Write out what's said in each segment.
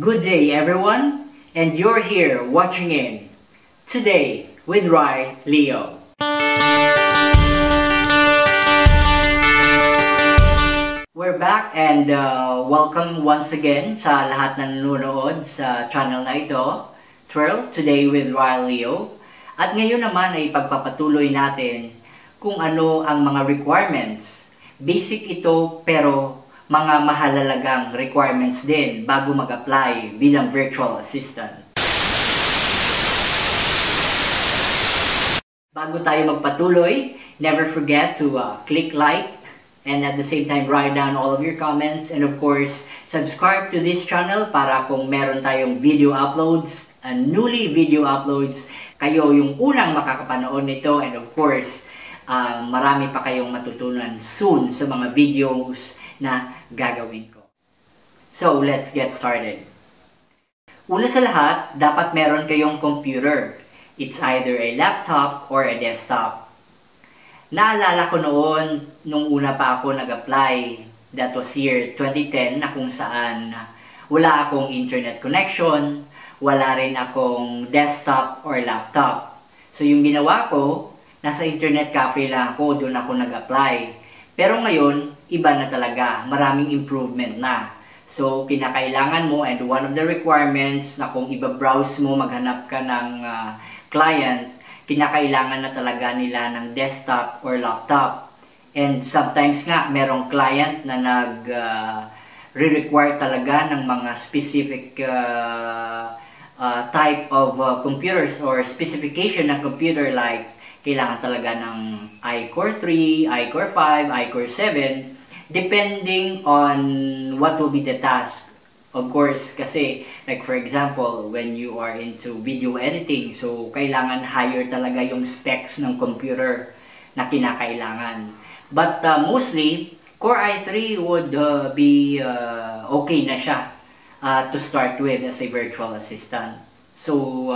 Good day everyone, and you're here watching in Today with Rai Leo. We're back and welcome once again sa lahat ng nanonood sa channel na ito, Twirl Today with Rai Leo. At ngayon naman ay pagpapatuloy natin kung ano ang mga requirements. Basic ito pero mga mahalalagang requirements din bago mag-apply bilang virtual assistant. Bago tayo magpatuloy, never forget to click like and at the same time write down all of your comments, and of course subscribe to this channel para kung meron tayong video uploads and newly video uploads, kayo yung unang makakapanood nito, and of course marami pa kayong matutunan soon sa mga videos na gagawin ko. So let's get started. Una sa lahat, dapat meron kayong computer. It's either a laptop or a desktop. Naalala ko noon, nung una pa ako nag-apply, that was year 2010, na kung saan wala akong internet connection, wala rin akong desktop or laptop. So yung ginawa ko, nasa internet cafe lang ako, doon ako nag-apply. Pero ngayon, iba na talaga, maraming improvement na. So kinakailangan mo, and one of the requirements na kung iba-browse mo, maghanap ka ng client, kinakailangan na talaga nila ng desktop or laptop. And sometimes nga, merong client na nag-re-require talaga ng mga specific type of computers or specification ng computer, like kailangan talaga ng iCore 3, iCore 5, iCore 7, depending on what will be the task. Of course, kasi, like for example, when you are into video editing, so kailangan higher talaga yung specs ng computer na kinakailangan. But mostly, Core i3 would be okay na siya to start with as a virtual assistant. So,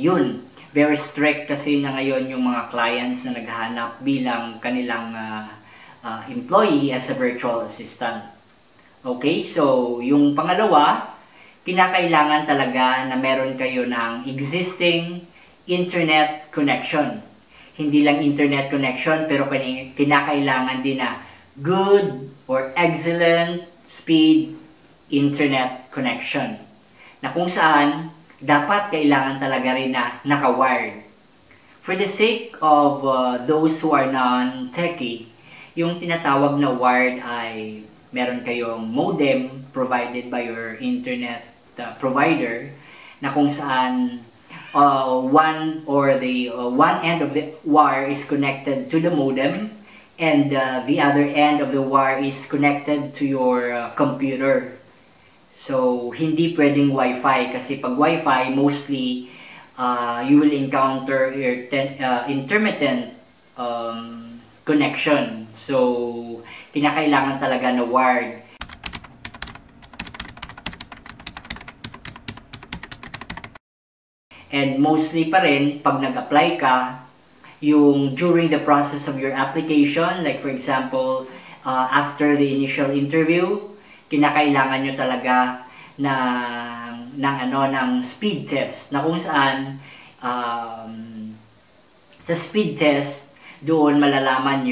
yun. Very strict kasi na ngayon yung mga clients na naghahanap bilang kanilang employee as a virtual assistant. Okay, so yung pangalawa, kinakailangan talaga na meron kayo ng existing internet connection. Hindi lang internet connection, pero kinakailangan din na good or excellent speed internet connection. Na kung saan, dapat kailangan talaga rin na naka-wired. For the sake of those who are non-techie, yung tinatawag na wired ay meron kayong modem provided by your internet provider, na kung saan one end of the wire is connected to the modem, and the other end of the wire is connected to your computer. So hindi pwedeng Wi-Fi, kasi pag Wi-Fi mostly you will encounter your intermittent connection. So kinakailangan talaga na wired. And mostly pa rin, pag nag-apply ka, yung during the process of your application, like for example, after the initial interview, kinakailangan nyo talaga ng speed test. Na kung saan, sa speed test, doon malalaman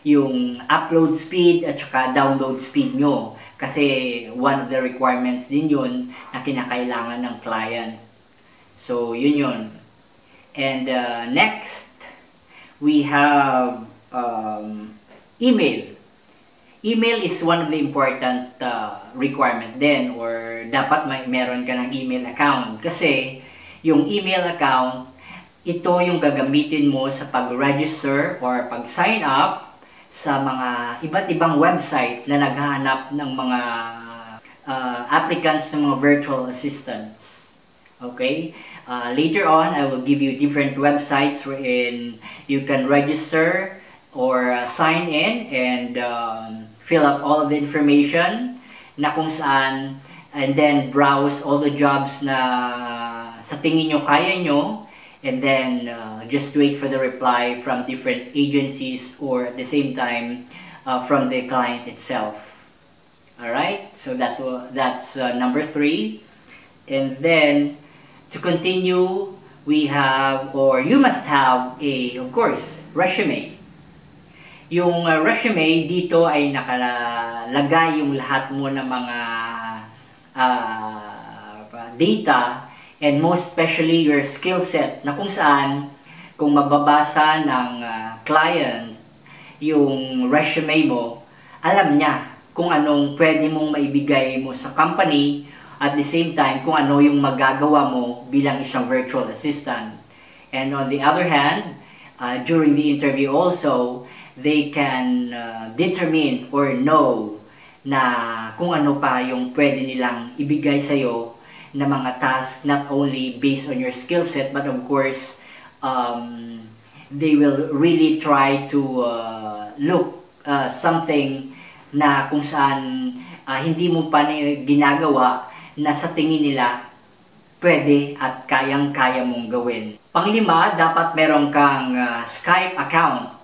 yung upload speed at saka download speed nyo, kasi one of the requirements din yun na kinakailangan ng client. So yun yun. And next we have email. Email is one of the important requirement din, or dapat meron ka ng email account, kasi yung email account, ito yung gagamitin mo sa pag-register or pag-sign up sa mga iba't ibang website na naghahanap ng mga applicants ng mga virtual assistants. Okay? Later on, I will give you different websites wherein you can register or sign in and fill up all of the information na kung saan, and then browse all the jobs na sa tingin nyo kaya nyo. And then just wait for the reply from different agencies, or at the same time from the client itself. All right, so that's number three. And then to continue, we have, or you must have a, of course, resume. Yung resume, dito ay nakalagay yung lahat mo na mga data, and most especially your skill set, na kung saan, kung mababasa ng client yung resume mo, alam niya kung anong pwede mong maibigay mo sa company, at the same time kung ano yung magagawa mo bilang isang virtual assistant. And on the other hand, during the interview also, they can determine or know na kung ano pa yung pwede nilang ibigay sa'yo na mga task, not only based on your skill set, but of course, they will really try to look something na kung saan hindi mo pa ginagawa na sa tingin nila pwede at kayang-kaya mong gawin. Panglima, dapat meron kang Skype account.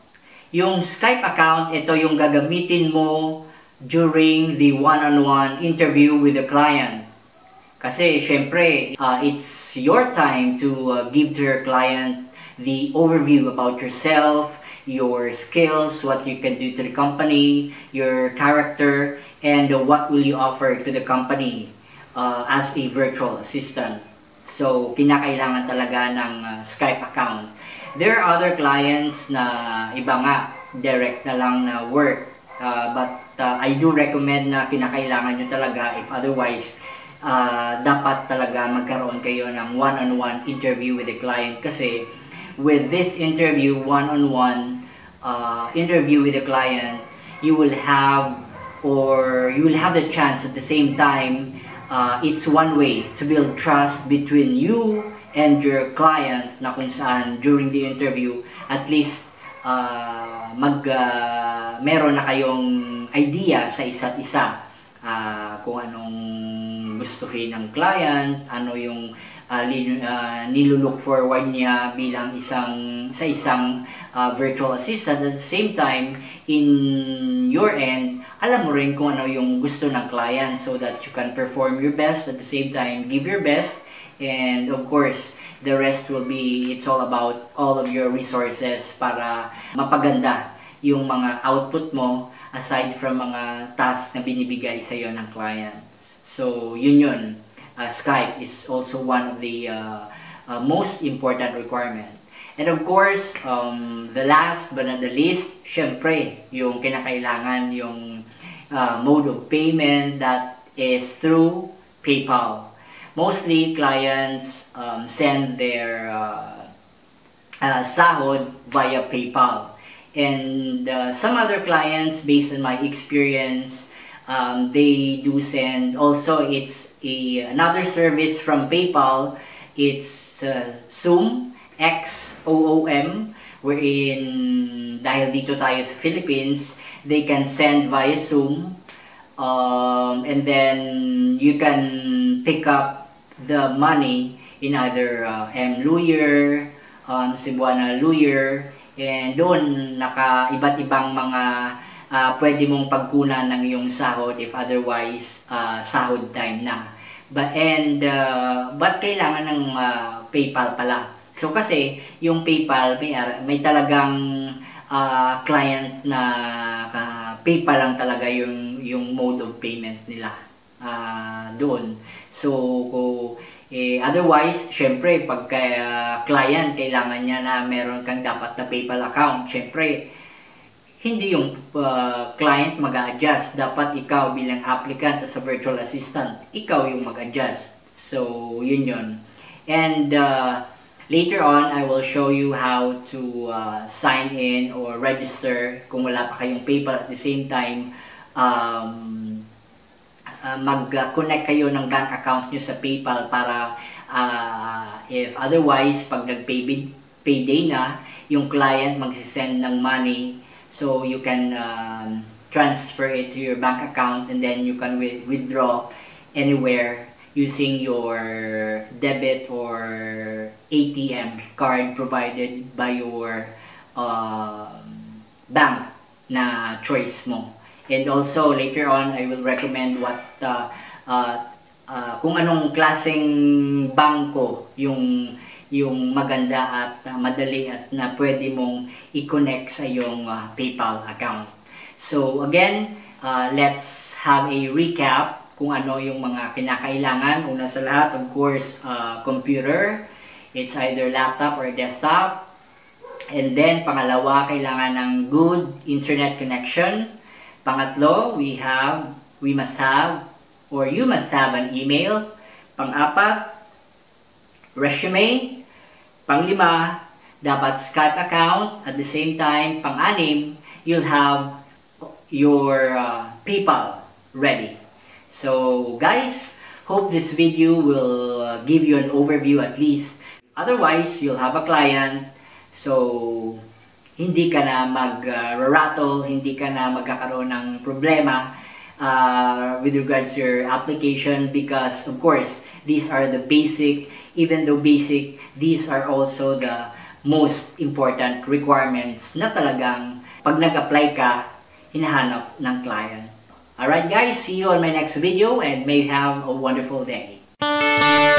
Yung Skype account, ito yung gagamitin mo during the one-on-one interview with the client. Kasi syempre, it's your time to give to your client the overview about yourself, your skills, what you can do to the company, your character, and what will you offer to the company as a virtual assistant. So, kinakailangan talaga ng Skype account. There are other clients na iba nga, direct na lang na work. But I do recommend na kinakailangan nyo talaga. If otherwise, dapat talaga magkaroon kayo ng one-on-one interview with the client. Kasi with this interview, one-on-one interview with the client, you will have the chance at the same time. It's one way to build trust between you and your client, na kung saan during the interview at least meron na kayong idea sa isa't isa, kung anong gustuhin ng client, ano yung nilulook forward niya bilang isang virtual assistant. At the same time, in your end, alam mo rin kung ano yung gusto ng client, so that you can perform your best, at the same time give your best, and of course the rest will be, it's all about all of your resources para mapaganda yung mga output mo aside from mga tasks na binibigay sa'yo ng clients. So yun. Skype is also one of the most important requirement. And of course, the last but not the least, syempre, yung kinakailangan yung mode of payment, that is through PayPal. Mostly, clients send their sahod via PayPal. And some other clients, based on my experience, they do send, also it's another service from PayPal, it's Xoom. XOOM, wherein dahil dito tayo sa Philippines, they can send via Xoom, and then you can pick up the money in either M. Lhuillier, Cebuana Lhuillier, and doon iba't ibang mga pwede mong pagkunan ng iyong sahod if otherwise sahod time na. But kailangan ng PayPal pala. So kasi yung PayPal may talagang client na PayPal lang talaga yung mode of payment nila doon. So otherwise, syempre pagka client kailangan niya na meron kang dapat na PayPal account, syempre hindi yung client mag-a-adjust, dapat ikaw bilang applicant as a virtual assistant, ikaw yung mag-adjust. So yun. And later on, I will show you how to sign in or register kung wala pa kayong PayPal. At the same time, mag-connect kayo ng bank account nyo sa PayPal para if otherwise, pag nag-payday na, yung client magsisend ng money, so you can transfer it to your bank account, and then you can withdraw anywhere using your debit or ATM card provided by your bank na choice mo. And also later on, I will recommend what kung anong klaseng bangko yung maganda at madali at na pwede mong i-connect sa iyong PayPal account. So again, let's have a recap kung ano yung mga kinakailangan. Una sa lahat, of course, computer. It's either laptop or desktop. And then, pangalawa, kailangan ng good internet connection. Pangatlo, we must have, or you must have an email. Pang-apat, resume. Pang-lima, dapat Skype account. At the same time, pang-anim, you'll have your PayPal ready. So guys, hope this video will give you an overview at least. Otherwise, you'll have a client. So hindi ka na mag-rattle, hindi ka na magkakaroon ng problema with regards to your application, because of course, these are the basic. Even though basic, these are also the most important requirements na talagang pag nag-apply ka, hinahanap ng client. Alright guys, see you on my next video and may have a wonderful day.